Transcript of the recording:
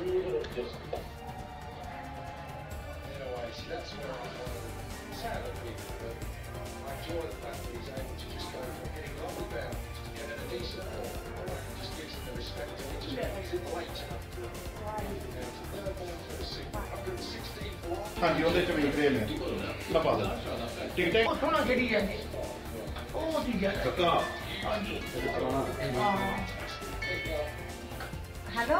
created it just... In a way, see, that's where I was one of the sadder people, but I enjoy the fact that he's able to just go from getting along with boundaries to getting a decent ball, and it just gives him the respect, and it just makes it later. हाँ जी उधर चले गए मैं लपा दो ठीक है थोड़ा गड़ी है ओ ठीक है कहाँ हाँ जी हेलो